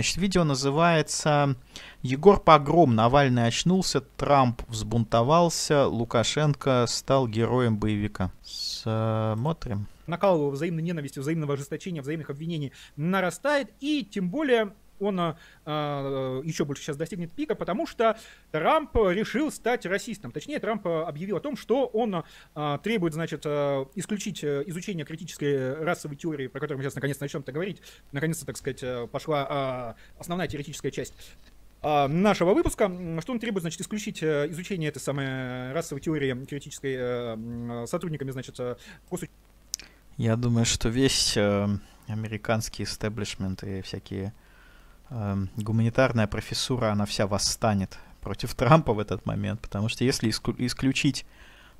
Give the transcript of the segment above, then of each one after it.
Значит, видео называется «Егор Погром. Навальный очнулся, Трамп взбунтовался, Лукашенко стал героем боевика». Смотрим. Накал взаимной ненависти, взаимного ожесточения, взаимных обвинений нарастает, и тем более он еще больше сейчас достигнет пика, потому что Трамп решил стать расистом. Точнее, Трамп объявил о том, что он требует, значит, исключить изучение критической расовой теории, про которую мы сейчас наконец начнем-то говорить. Наконец-то, так сказать, пошла основная теоретическая часть нашего выпуска, что он требует, значит, исключить изучение этой самой расовой теории критической сотрудниками, значит, госучреждений. Я думаю, что весь американский истеблишмент и всякие гуманитарная профессура, она вся восстанет против Трампа в этот момент, потому что если исключить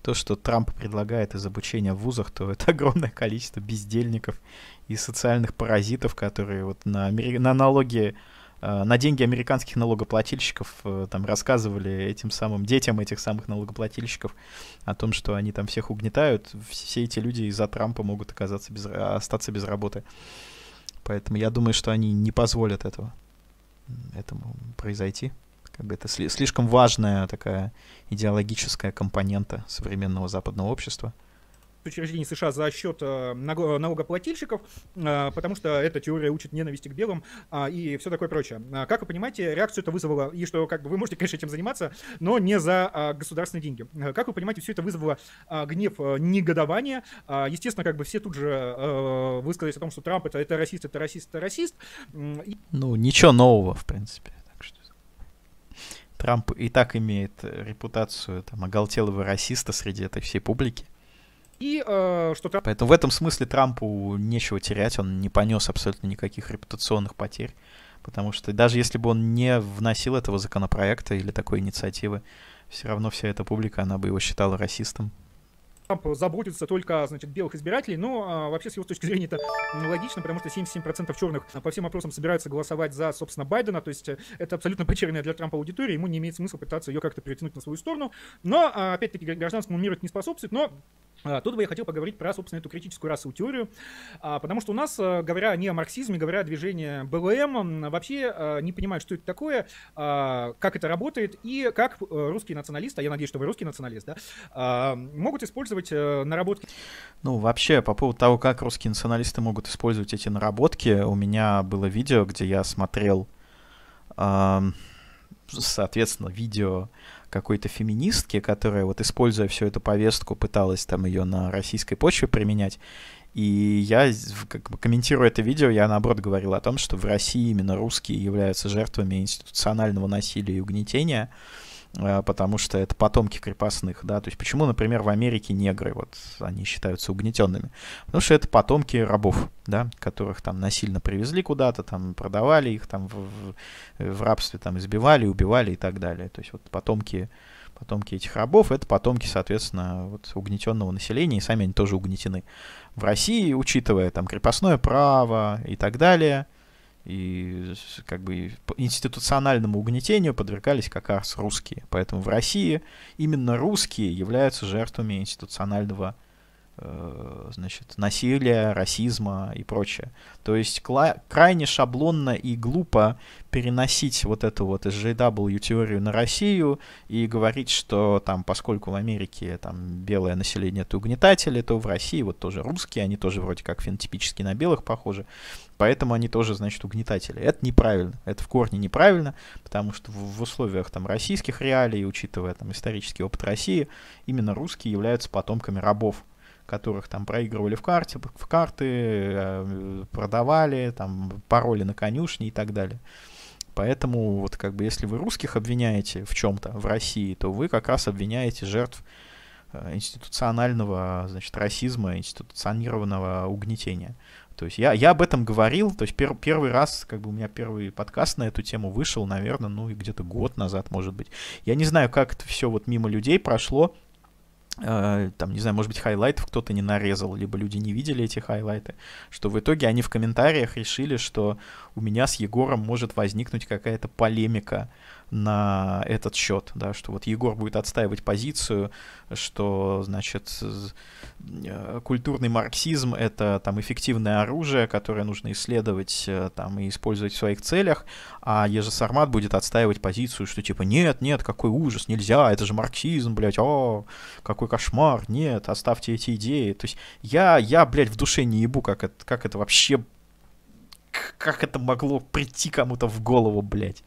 то, что Трамп предлагает из обучения в вузах, то это огромное количество бездельников и социальных паразитов, которые вот на налоги, на деньги американских налогоплательщиков там рассказывали этим самым детям этих самых налогоплательщиков о том, что они там всех угнетают. Все эти люди из-за Трампа могут остаться без работы. Поэтому я думаю, что они не позволят этому произойти. Как бы это слишком важная такая идеологическая компонента современного западного общества. Учреждений США за счет налогоплательщиков, потому что эта теория учит ненависти к белым и все такое прочее. Как вы понимаете, реакцию это вызвало, и что как бы вы можете, конечно, этим заниматься, но не за государственные деньги. Как вы понимаете, все это вызвало гнев, негодование. Естественно, как бы все тут же высказались о том, что Трамп это расист, это расист, это расист. Ну, ничего нового, в принципе. Так что Трамп и так имеет репутацию там оголтелого расиста среди этой всей публики. И что Трамп... Поэтому в этом смысле Трампу нечего терять, он не понес абсолютно никаких репутационных потерь, потому что даже если бы он не вносил этого законопроекта или такой инициативы, все равно вся эта публика, она бы его считала расистом. Трамп заботится только, значит, белых избирателей, но вообще с его точки зрения это логично, потому что 77% черных по всем опросам собираются голосовать за, собственно, Байдена, то есть это абсолютно потерянная для Трампа аудитория, ему не имеет смысла пытаться ее как-то перетянуть на свою сторону, но, опять-таки, гражданскому миру это не способствует, но тут бы я хотел поговорить про, собственно, эту критическую расовую теорию, потому что у нас, говоря не о марксизме, говоря о движении БЛМ, вообще не понимают, что это такое, как это работает и как русские националисты, а я надеюсь, что вы русский националист, да, могут использовать наработки. Ну, вообще, по поводу того, как русские националисты могут использовать эти наработки, у меня было видео, где я смотрел, соответственно, видео какой-то феминистки, которая, вот используя всю эту повестку, пыталась там ее на российской почве применять. И я, как бы, комментируя это видео, я наоборот говорил о том, что в России именно русские являются жертвами институционального насилия и угнетения, потому что это потомки крепостных, да, то есть почему, например, в Америке негры, вот, они считаются угнетенными, потому что это потомки рабов, да, которых там насильно привезли куда-то, там, продавали их, там, в рабстве, там, избивали, убивали и так далее, то есть вот потомки этих рабов, это потомки, соответственно, вот, угнетенного населения, и сами они тоже угнетены. В России, учитывая, там, крепостное право и так далее, и как бы институциональному угнетению подвергались как раз русские. Поэтому в России именно русские являются жертвами институционального, значит, насилия, расизма и прочее. То есть крайне шаблонно и глупо переносить вот эту вот SJW-теорию на Россию и говорить, что там, поскольку в Америке там белое население — это угнетатели, то в России вот тоже русские, они тоже вроде как фенотипически на белых похожи, поэтому они тоже, значит, угнетатели. Это неправильно, это в корне неправильно, потому что в условиях там российских реалий, учитывая там исторический опыт России, именно русские являются потомками рабов, которых там проигрывали в карты, продавали, там, пароли на конюшне и так далее. Поэтому, вот, как бы, если вы русских обвиняете в чем-то в России, то вы как раз обвиняете жертв институционального, значит, расизма, институционированного угнетения. То есть я об этом говорил, то есть первый раз, как бы, у меня первый подкаст на эту тему вышел, наверное, ну, и где-то год назад, может быть. Я не знаю, как это все вот мимо людей прошло. там, не знаю, может быть, хайлайтов кто-то не нарезал, либо люди не видели эти хайлайты, что в итоге они в комментариях решили, что у меня с Егором может возникнуть какая-то полемика на этот счет, да, что вот Егор будет отстаивать позицию, что, значит, культурный марксизм — это там эффективное оружие, которое нужно исследовать там и использовать в своих целях, а Ежи Сармат будет отстаивать позицию, что типа нет, нет, какой ужас, нельзя, это же марксизм, блядь, о, какой кошмар, нет, оставьте эти идеи. То есть я блядь, в душе не ебу, как это вообще, как это могло прийти кому-то в голову, блядь.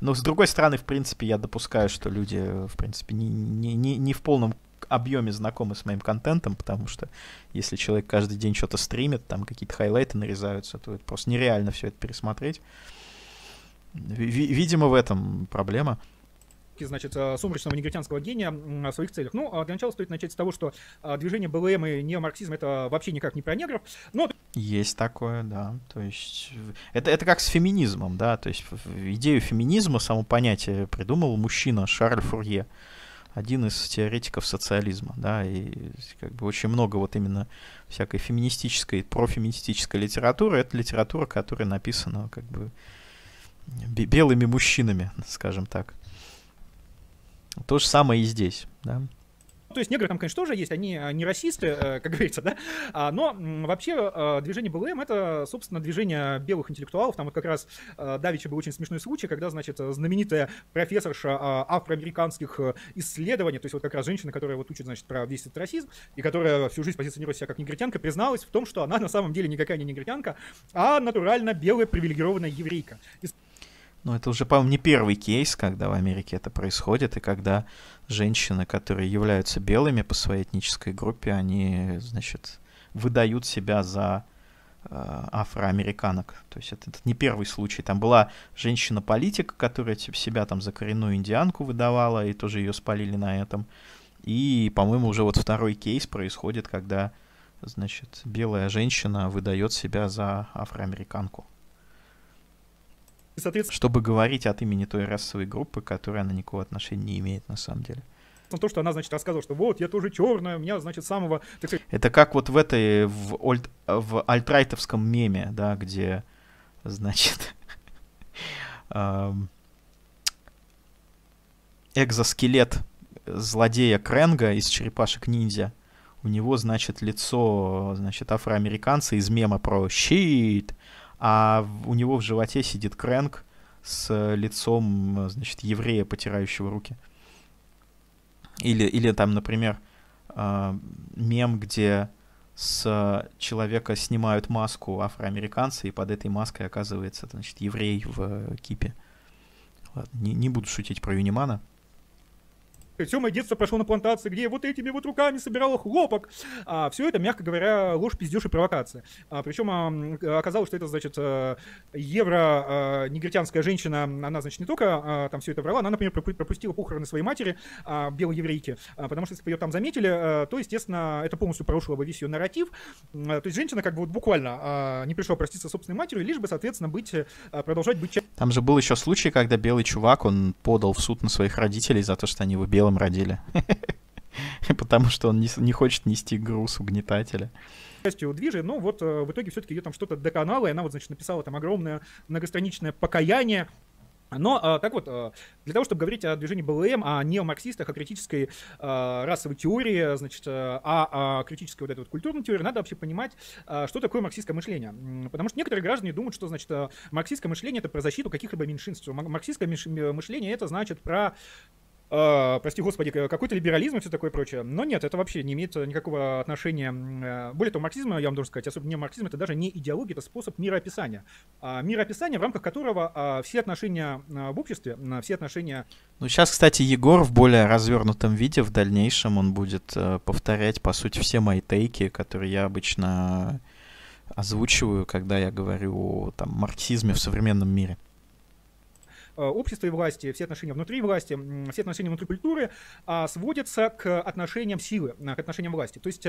Но, с другой стороны, в принципе, я допускаю, что люди, в принципе, не в полном объеме знакомы с моим контентом, потому что если человек каждый день что-то стримит, там какие-то хайлайты нарезаются, то это просто нереально все это пересмотреть. Видимо, в этом проблема. Значит, сумрачного негритянского гения в своих целях. Ну, для начала стоит начать с того, что движение БЛМ и неомарксизм — это вообще никак не про негров, но... Есть такое, да. То есть это как с феминизмом, да. То есть идею феминизма, само понятие, придумал мужчина Шарль Фурье, один из теоретиков социализма, да, и как бы очень много вот именно всякой феминистической, профеминистической литературы — это литература, которая написана как бы белыми мужчинами, скажем так. То же самое и здесь, да. То есть негры там, конечно, тоже есть, они не расисты, как говорится, да, но вообще движение БЛМ — это, собственно, движение белых интеллектуалов. Там вот как раз давеча был очень смешной случай, когда, значит, знаменитая профессорша афроамериканских исследований, то есть вот как раз женщина, которая вот учит, значит, про весь этот расизм, и которая всю жизнь позиционирует себя как негритянка, призналась в том, что она на самом деле никакая не негритянка, а натурально белая привилегированная еврейка. Ну, это уже, по-моему, не первый кейс, когда в Америке это происходит, и когда женщины, которые являются белыми по своей этнической группе, они, значит, выдают себя за афроамериканок. То есть это не первый случай. Там была женщина-политик, которая себя там за коренную индианку выдавала, и тоже ее спалили на этом. И, по-моему, уже вот второй кейс происходит, когда, значит, белая женщина выдает себя за афроамериканку. Соответственно, чтобы говорить от имени той расовой группы, которая на никакого отношения не имеет на самом деле. То, что она, значит, рассказывала, что вот, я тоже черная, у меня, значит, самого... Это как вот в альтрайтовском меме, да, где, значит, экзоскелет злодея Крэнга из «Черепашек ниндзя». У него, значит, лицо, значит, афроамериканца из мема про «щит», а у него в животе сидит Крэнг с лицом, значит, еврея, потирающего руки. Или там, например, мем, где с человека снимают маску афроамериканца, и под этой маской оказывается, значит, еврей в кипе. Ладно, не буду шутить про Юнимана. Все мое детство прошло на плантации, где вот этими вот руками собирала хлопок. Все это, мягко говоря, ложь, пиздеж и провокация. Причем оказалось, что это, значит, евро-негритянская женщина, она, значит, не только там все это врала, она, например, пропустила похороны своей матери, белой еврейки, потому что, если бы ее там заметили, то, естественно, это полностью порушило бы весь ее нарратив. То есть женщина как бы вот буквально не пришла проститься с собственной матерью, лишь бы, соответственно, продолжать быть... Там же был еще случай, когда белый чувак, он подал в суд на своих родителей за то, что они его белым родили. Потому что он не хочет нести груз угнетателя. Частью движения, но вот в итоге все-таки ее там что-то доконало, и она вот, значит, написала там огромное многостраничное покаяние. Но так вот, для того, чтобы говорить о движении БЛМ, о неомарксистах, о критической расовой теории, значит, о критической вот этой вот культурной теории, надо вообще понимать, что такое марксистское мышление. Потому что некоторые граждане думают, что, значит, марксистское мышление — это про защиту каких-либо меньшинств. Марксистское мышление — это, значит, про... прости господи, какой-то либерализм и все такое прочее. Но нет, это вообще не имеет никакого отношения. Более того, марксизм, я вам должен сказать, особенно не марксизм, это даже не идеология, это способ мироописания. Мироописание, в рамках которого все отношения в обществе, все отношения... Ну, сейчас, кстати, Егор в более развернутом виде, в дальнейшем он будет повторять, по сути, все мои тейки, которые я обычно озвучиваю, когда я говорю о там марксизме в современном мире. Общество и власти, все отношения внутри власти, все отношения внутри культуры сводятся к отношениям силы, к отношениям власти. То есть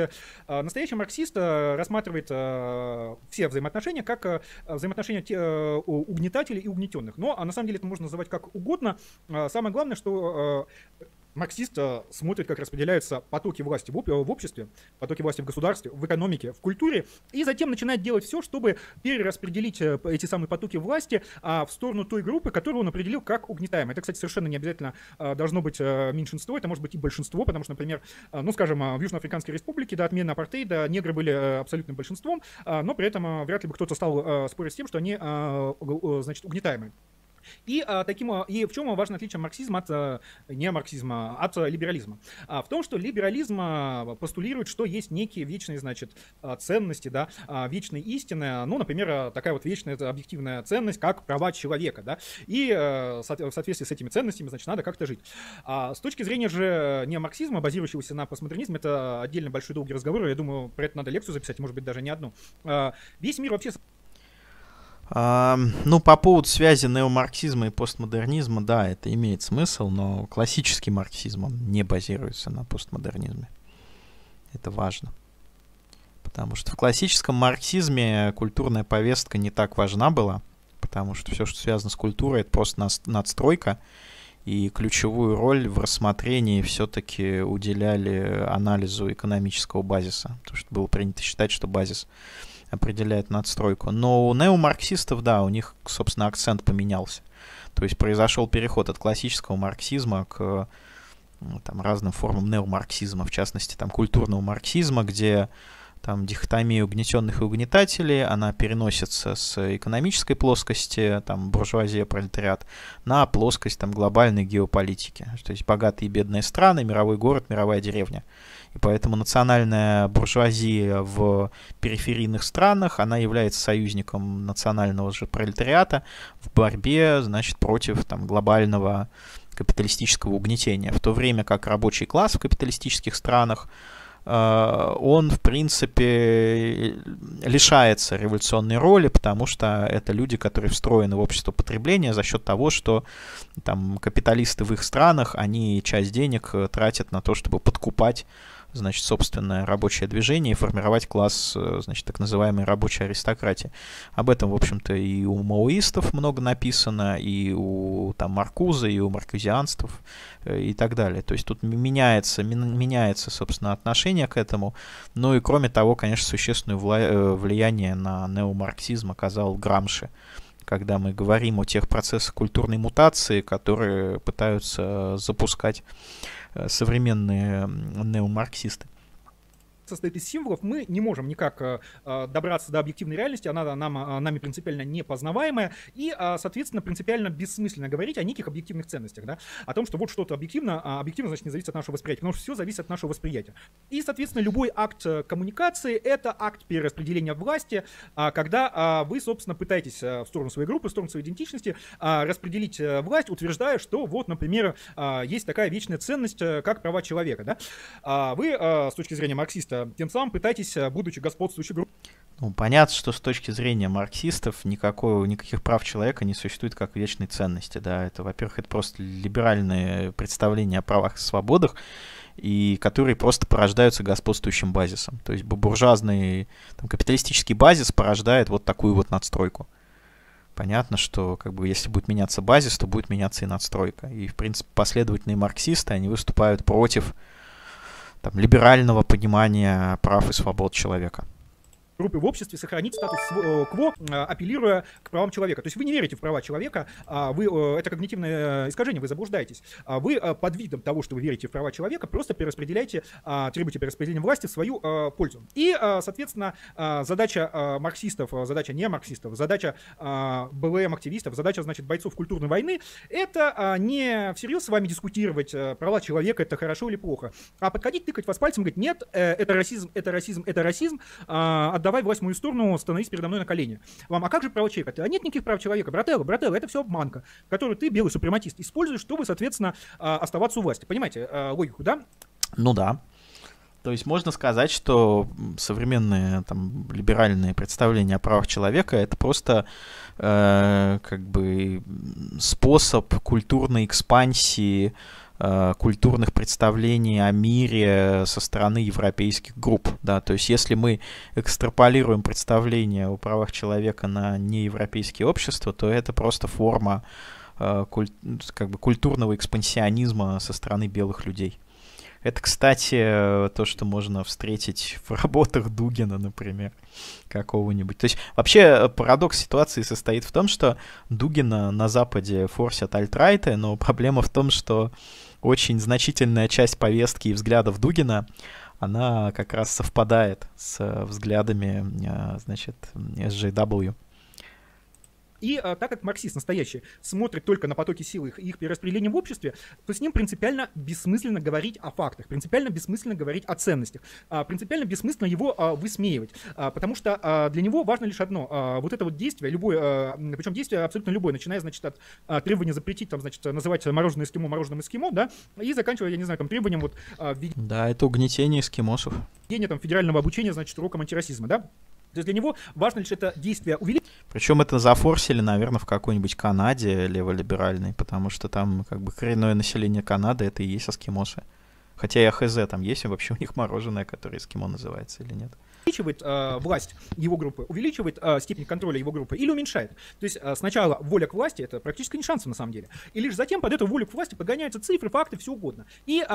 настоящий марксист рассматривает все взаимоотношения как взаимоотношения угнетателей и угнетенных. Но на самом деле это можно называть как угодно. Самое главное, что марксист смотрит, как распределяются потоки власти в обществе, потоки власти в государстве, в экономике, в культуре, и затем начинает делать все, чтобы перераспределить эти самые потоки власти в сторону той группы, которую он определил как угнетаемая. Это, кстати, совершенно не обязательно должно быть меньшинство, это может быть и большинство, потому что, например, ну, скажем, в Южноафриканской республике до отмены апартеида негры были абсолютным большинством, но при этом вряд ли бы кто-то стал спорить с тем, что они, значит, угнетаемые. И в чем важно отличие марксизма от неомарксизма, от либерализма? В том, что либерализм постулирует, что есть некие вечные, значит, ценности, да, вечные истины, ну, например, такая вот вечная объективная ценность, как права человека, да, и в соответствии с этими ценностями, значит, надо как-то жить. С точки зрения же неомарксизма, базирующегося на постмодернизме, это отдельно большой долгий разговор, я думаю, про это надо лекцию записать, может быть, даже не одну. Весь мир вообще... Ну, по поводу связи неомарксизма и постмодернизма, да, это имеет смысл, но классический марксизм, он не базируется на постмодернизме. Это важно. Потому что в классическом марксизме культурная повестка не так важна была, потому что все, что связано с культурой, это просто надстройка, и ключевую роль в рассмотрении все-таки уделяли анализу экономического базиса, потому что было принято считать, что базис определяет надстройку. Но у неомарксистов, да, у них, собственно, акцент поменялся. То есть произошел переход от классического марксизма к там разным формам неомарксизма, в частности, там культурного марксизма, где там дихотомия угнетенных и угнетателей, она переносится с экономической плоскости, там буржуазия, пролетариат, на плоскость там глобальной геополитики. То есть богатые и бедные страны, мировой город, мировая деревня. И поэтому национальная буржуазия в периферийных странах, она является союзником национального же пролетариата в борьбе, значит, против там глобального капиталистического угнетения. В то время как рабочий класс в капиталистических странах, он, в принципе, лишается революционной роли, потому что это люди, которые встроены в общество потребления за счет того, что там капиталисты в их странах, они часть денег тратят на то, чтобы подкупать, значит, собственное рабочее движение и формировать класс, значит, так называемой рабочей аристократии. Об этом, в общем-то, и у маоистов много написано, и у там Маркуза, и у маркузианцев, и так далее. То есть тут меняется, собственно, отношение к этому. Ну и кроме того, конечно, существенное влияние на неомарксизм оказал Грамши, когда мы говорим о тех процессах культурной мутации, которые пытаются запускать современные неомарксисты. Состоит из символов, мы не можем никак добраться до объективной реальности, она нами принципиально непознаваемая, и, соответственно, принципиально бессмысленно говорить о неких объективных ценностях, да? О том, что вот что-то объективно, значит, не зависит от нашего восприятия, потому что все зависит от нашего восприятия. И, соответственно, любой акт коммуникации — это акт перераспределения власти, когда вы, собственно, пытаетесь в сторону своей группы, в сторону своей идентичности распределить власть, утверждая, что вот, например, есть такая вечная ценность, как права человека, да? Вы, с точки зрения марксиста, тем самым пытайтесь, будучи господствующей группой... Ну, понятно, что с точки зрения марксистов никаких прав человека не существует как вечной ценности. Да? Это, во-первых, это просто либеральные представления о правах и свободах, и которые просто порождаются господствующим базисом. То есть буржуазный там, капиталистический базис порождает вот такую вот надстройку. Понятно, что как бы, если будет меняться базис, то будет меняться и надстройка. И, в принципе, последовательные марксисты, они выступают против там либерального понимания прав и свобод человека. Группы в обществе сохранить статус кво, апеллируя к правам человека. То есть вы не верите в права человека, это когнитивное искажение, вы заблуждаетесь. Вы под видом того, что вы верите в права человека, просто перераспределяете, требуете перераспределения власти в свою пользу. И, соответственно, задача марксистов, задача не марксистов, задача БЛМ-активистов, задача, значит, бойцов культурной войны, это не всерьез с вами дискутировать, права человека, это хорошо или плохо, а подходить, тыкать вас пальцем, говорить, нет, это расизм, это расизм, это расизм, давай власть в мою сторону, становись передо мной на колени. Вам, а как же права человека? А нет никаких прав человека, брателло, это все обманка, которую ты, белый супрематист, используешь, чтобы, соответственно, оставаться у власти. Понимаете логику, да? Ну да. То есть можно сказать, что современные там либеральные представления о правах человека — это просто как бы способ культурной экспансии, культурных представлений о мире со стороны европейских групп. Да? То есть если мы экстраполируем представление о правах человека на неевропейские общества, то это просто форма как бы культурного экспансионизма со стороны белых людей. Это, кстати, то, что можно встретить в работах Дугина, например, какого-нибудь. То есть вообще парадокс ситуации состоит в том, что Дугина на Западе форсят альтрайты, но проблема в том, что очень значительная часть повестки и взглядов Дугина, она как раз совпадает с взглядами, значит, SJW. И так как марксист настоящий смотрит только на потоки силы и их перераспределение в обществе, то с ним принципиально бессмысленно говорить о фактах, принципиально бессмысленно говорить о ценностях, принципиально бессмысленно его высмеивать, потому что для него важно лишь одно, вот это вот действие, любое, причем действие абсолютно любое, начиная, значит, от требования запретить, там, значит, называть мороженое эскимо мороженым эскимо, да, и заканчивая, я не знаю, там, требованием вот... Да, это угнетение эскимосов. Угнетение, там, федерального обучения, значит, уроком антирасизма, да. То есть для него важно лишь это действие увеличить. Причем это зафорсили, наверное, в какой-нибудь Канаде леволиберальной, потому что там как бы коренное население Канады — это и есть эскимосы. Хотя и АХЗ там есть, и вообще у них мороженое, которое эскимо называется или нет. Увеличивает власть его группы, увеличивает степень контроля его группы или уменьшает. То есть сначала воля к власти — это практически не шанс на самом деле. И лишь затем под эту волю к власти подгоняются цифры, факты, все угодно. И...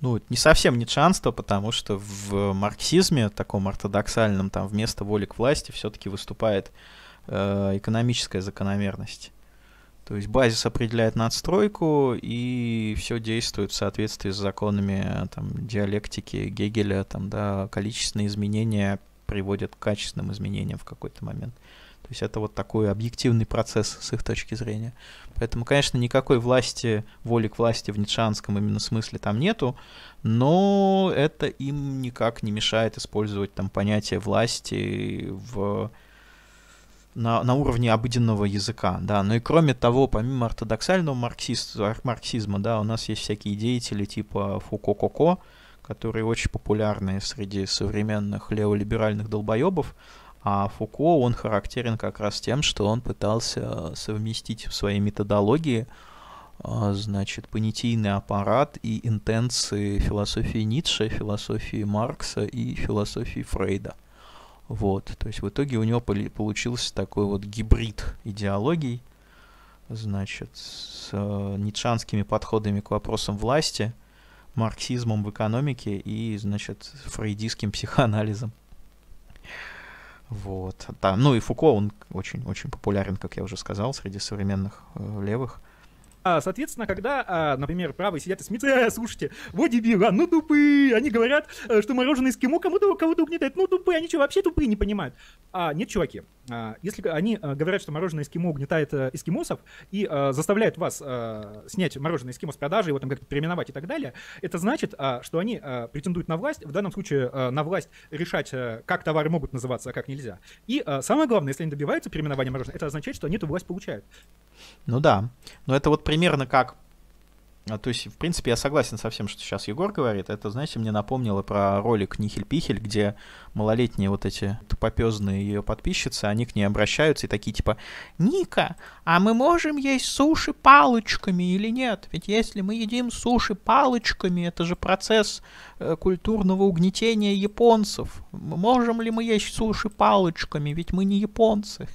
Ну, не совсем нетшанство, потому что в марксизме, таком ортодоксальном, там вместо воли к власти все-таки выступает экономическая закономерность. То есть базис определяет надстройку, и все действует в соответствии с законами там, диалектики Гегеля, там, да, количественные изменения приводят к качественным изменениям в какой-то момент. То есть это вот такой объективный процесс с их точки зрения. Поэтому, конечно, никакой власти, воли к власти в ницшанском именно смысле там нету, но это им никак не мешает использовать там понятие власти на уровне обыденного языка. Да. Ну и кроме того, помимо ортодоксального марксизма, да, у нас есть всякие деятели типа Фуко, которые очень популярны среди современных леволиберальных долбоебов. А Фуко, он характерен как раз тем, что он пытался совместить в своей методологии, значит, понятийный аппарат и интенции философии Ницше, философии Маркса и философии Фрейда. Вот, то есть в итоге у него получился такой вот гибрид идеологий, значит, с ницшанскими подходами к вопросам власти, марксизмом в экономике и, значит, фрейдистским психоанализом. Вот. Да. Ну и Фуко, он очень-очень популярен, как я уже сказал, среди современных левых. Соответственно, когда, например, правые сидят и смеются, слушайте, вот дебилы, ну тупые, они говорят, что мороженое эскимо кого-то угнетает, ну тупые, они что, вообще тупые, не понимают? Нет, чуваки, если они говорят, что мороженое эскимо угнетает эскимосов и заставляют вас снять мороженое эскимо с продажи, его там как-то переименовать и так далее, это значит, что они претендуют на власть, в данном случае на власть решать, как товары могут называться, а как нельзя. И самое главное, если они добиваются переименования мороженого, это означает, что они эту власть получают. Ну да, но это вот примерно как... То есть, в принципе, я согласен со всем, что сейчас Егор говорит. Это, знаете, мне напомнило про ролик «Нихель-Пихель», где малолетние вот эти тупопёзные ее подписчицы, они к ней обращаются и такие типа: «Ника, а мы можем есть суши палочками или нет? Ведь если мы едим суши палочками, это же процесс культурного угнетения японцев. Можем ли мы есть суши палочками? Ведь мы не японцы».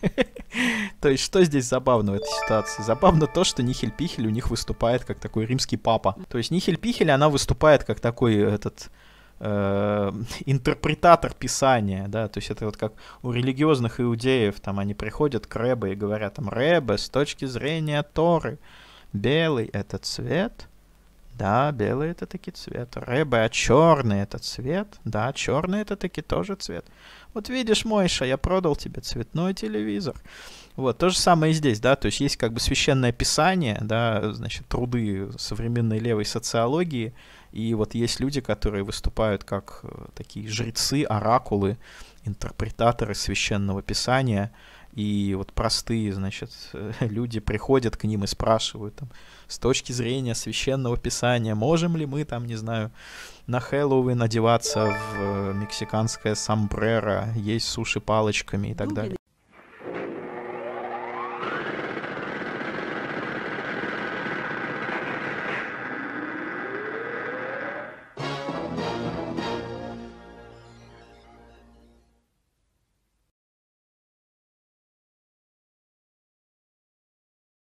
То есть, что здесь забавно в этой ситуации? Забавно то, что Нихель-Пихель у них выступает как такой римский папа. То есть Нихель-Пихель, она выступает как такой этот интерпретатор писания, да, то есть это вот как у религиозных иудеев, там они приходят к Рэбе и говорят там: «Рэбе, с точки зрения Торы, белый — это цвет». Да, белый — это таки цвет. Рэбе, а черный — это цвет. Да, черный — это таки тоже цвет. Вот видишь, Мойша, я продал тебе цветной телевизор. Вот, то же самое и здесь, да, то есть есть как бы священное писание, да, значит, труды современной левой социологии, и вот есть люди, которые выступают как такие жрецы, оракулы, интерпретаторы священного писания, и вот простые, значит, люди приходят к ним и спрашивают там: с точки зрения священного писания, можем ли мы там, не знаю, на Хэллоуин одеваться в мексиканское сомбреро, есть суши палочками и так далее.